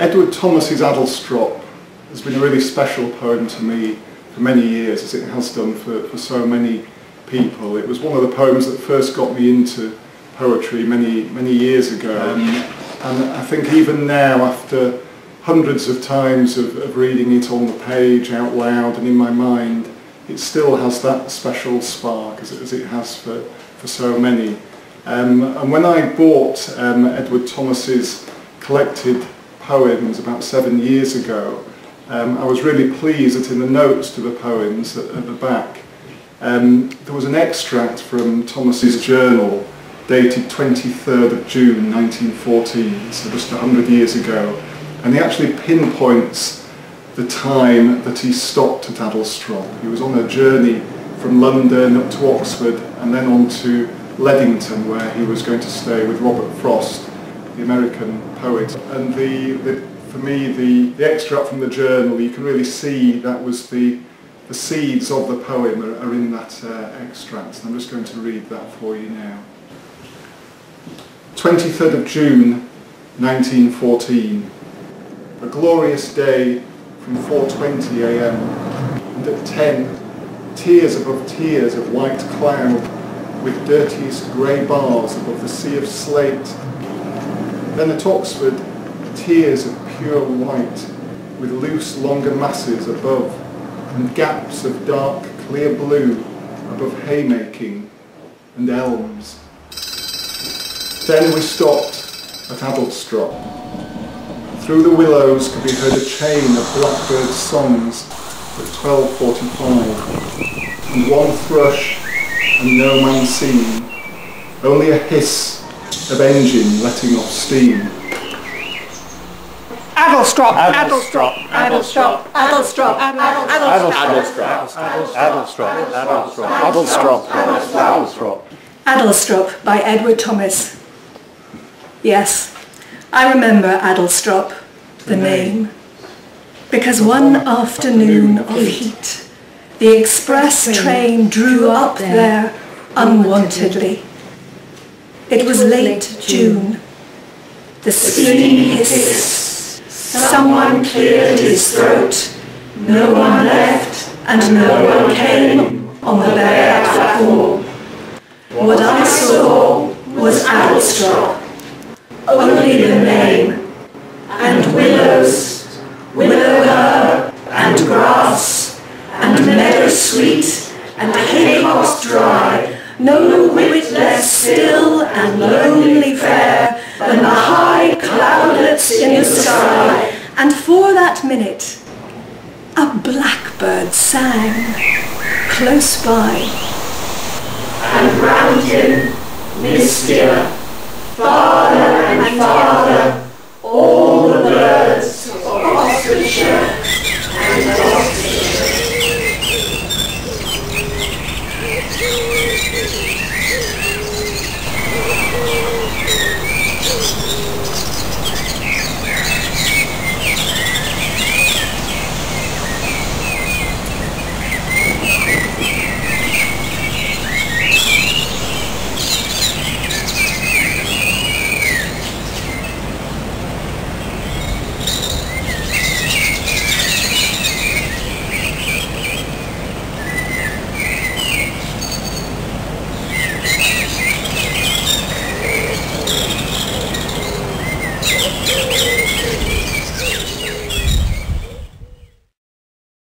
Edward Thomas's Adlestrop has been a really special poem to me for many years, as it has done for so many people. It was one of the poems that first got me into poetry many years ago, and I think even now, after hundreds of times of reading it on the page, out loud and in my mind, it still has that special spark, as it has for so many. And when I bought Edward Thomas's collected poems about 7 years ago, I was really pleased that in the notes to the poems at the back, there was an extract from Thomas's journal dated 23rd of June 1914, so just 100 years ago, and he actually pinpoints the time that he stopped at Adlestrop. He was on a journey from London up to Oxford and then on to Leadington, where he was going to stay with Robert Frost, the American poet. And for me, the extract from the journal, you can really see that was the seeds of the poem are in that extract. And I'm just going to read that for you now. 23rd of June, 1914. A glorious day from 4:20 a.m. and at 10, tiers above tiers of white cloud with dirtiest grey bars above the sea of slate. Then at Oxford, tiers of pure white with loose longer masses above and gaps of dark clear blue above haymaking and elms. Then we stopped at Adlestrop. Through the willows could be heard a chain of blackbirds' songs at 12:45, and one thrush and no man seen, only a hiss of engine letting off steam. Adlestrop! Adlestrop! Adlestrop! Adlestrop! Adlestrop! Adlestrop! Adlestrop! Adlestrop by Edward Thomas. Yes, I remember Adlestrop, the name, because one afternoon of heat, the express train drew up there unwontedly. It was late June. The steam hissed. Someone cleared his throat. No one left, and no one came on the bare platform. What I saw was Adlestrop, only the name, and willows, willow herb, and grass, and meadow sweet, and haycocks dry, no whit less still and lonely fair than the high cloudlets in the sky. And for that minute, a blackbird sang close by. And round him, mistier, farther and farther, all the birds.